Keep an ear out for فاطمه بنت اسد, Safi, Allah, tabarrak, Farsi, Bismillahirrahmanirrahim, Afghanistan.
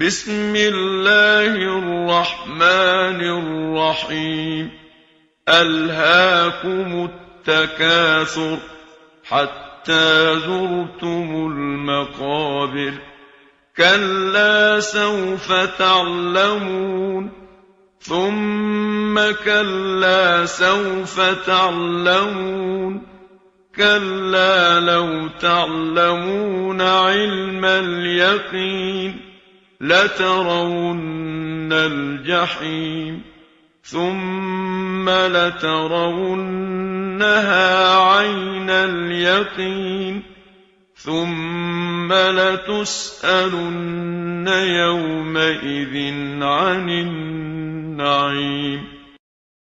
بسم الله الرحمن الرحيم ألهاكم التكاثر حتى زرتم المقابر كلا سوف تعلمون ثم كلا سوف تعلمون كلا لو تعلمون علم اليقين لترون الجحيم ثم لترونها عين اليقين ثم لتسألن يومئذ عن النعيم.